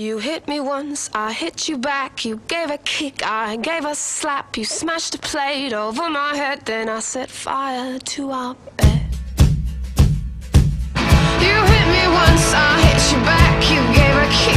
You hit me once, I hit you back. You gave a kick, I gave a slap. You smashed a plate over my head, then I set fire to our bed. You hit me once, I hit you back. You gave a kick.